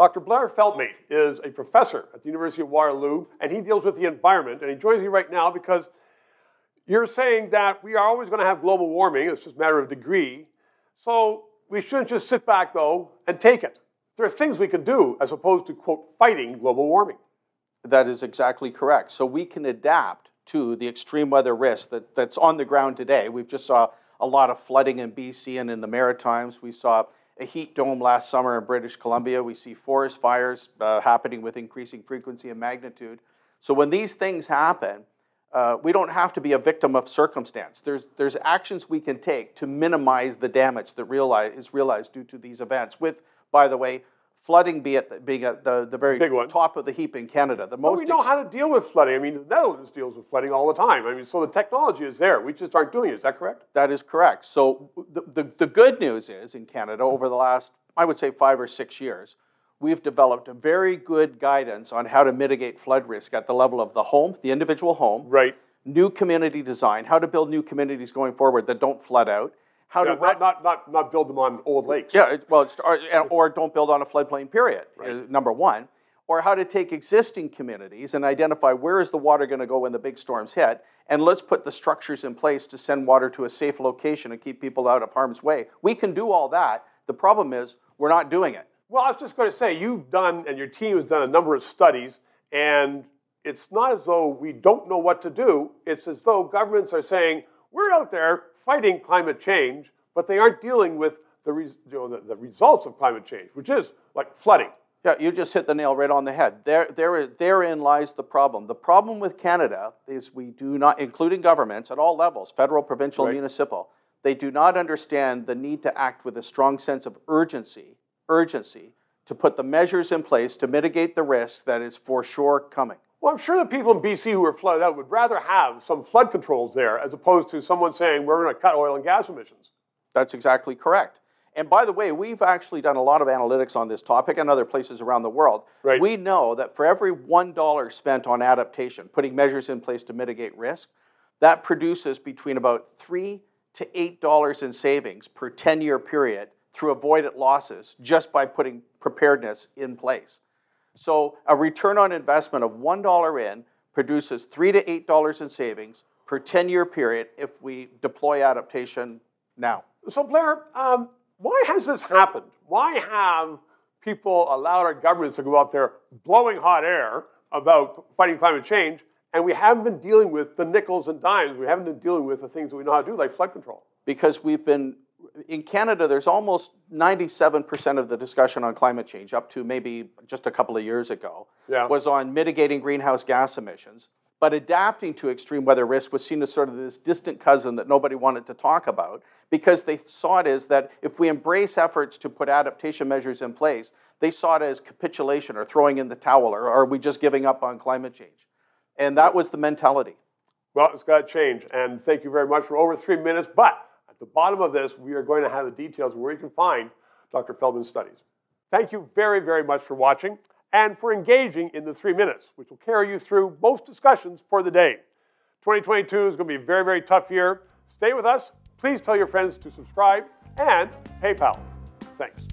Dr. Blair Feltmate is a professor at the University of Waterloo, and he deals with the environment, and he joins me right now because you're saying that we are always going to have global warming. It's just a matter of degree. So we shouldn't just sit back, though, and take it. There are things we can do as opposed to, quote, fighting global warming. That is exactly correct. So we can adapt to the extreme weather risk that's on the ground today. We've just saw a lot of flooding in BC and in the Maritimes. We saw a heat dome last summer in British Columbia. We see forest fires happening with increasing frequency and magnitude. So when these things happen, we don't have to be a victim of circumstance. There's actions we can take to minimize the damage that is realized due to these events, with, by the way, flooding being at the very top of the heap in Canada. We know how to deal with flooding. I mean, the Netherlands deals with flooding all the time. I mean, so the technology is there. We just aren't doing it. Is that correct? That is correct. So the good news is, in Canada, over the last, I would say, 5 or 6 years, we've developed a very good guidance on how to mitigate flood risk at the level of the home, the individual home, right? New community design, how to build new communities going forward that don't flood out. How to not build them on old lakes. Yeah, well, or don't build on a floodplain, period, right. Number one. Or how to take existing communities and identify where is the water going to go when the big storms hit, and let's put the structures in place to send water to a safe location and keep people out of harm's way. We can do all that. The problem is we're not doing it. Well, I was just going to say, you've done, and your team has done, a number of studies, and it's not as though we don't know what to do. It's as though governments are saying, we're out there fighting climate change, but they aren't dealing with the results of climate change, which is like flooding. Yeah, you just hit the nail right on the head. Therein lies the problem. The problem with Canada is we do not, including governments at all levels, federal, provincial, right, municipal, they do not understand the need to act with a strong sense of urgency to put the measures in place to mitigate the risk that is for sure coming. Well, I'm sure the people in BC who are flooded out would rather have some flood controls there as opposed to someone saying, we're going to cut oil and gas emissions. That's exactly correct. And by the way, we've actually done a lot of analytics on this topic and other places around the world. Right. We know that for every $1 spent on adaptation, putting measures in place to mitigate risk, that produces between about $3 to $8 in savings per 10-year period through avoided losses just by putting preparedness in place. So a return on investment of $1 in produces $3 to $8 in savings per 10-year period if we deploy adaptation now. So Blair, why has this happened? Why have people allowed our governments to go out there blowing hot air about fighting climate change, and we haven't been dealing with the nickels and dimes? We haven't been dealing with the things that we know how to do, like flood control. Because we've been, in Canada, there's almost 97% of the discussion on climate change, up to maybe just a couple of years ago, yeah, was on mitigating greenhouse gas emissions. But adapting to extreme weather risk was seen as sort of this distant cousin that nobody wanted to talk about, because they saw it as that if we embrace efforts to put adaptation measures in place, they saw it as capitulation or throwing in the towel, or are we just giving up on climate change? And that was the mentality. Well, it's got to change. And thank you very much for over 3 minutes. But at the bottom of this, we are going to have the details where you can find Dr. Feltmate's studies. Thank you very, very much for watching and for engaging in the 3 minutes, which will carry you through most discussions for the day. 2022 is going to be a very, very tough year. Stay with us. Please tell your friends to subscribe and PayPal. Thanks.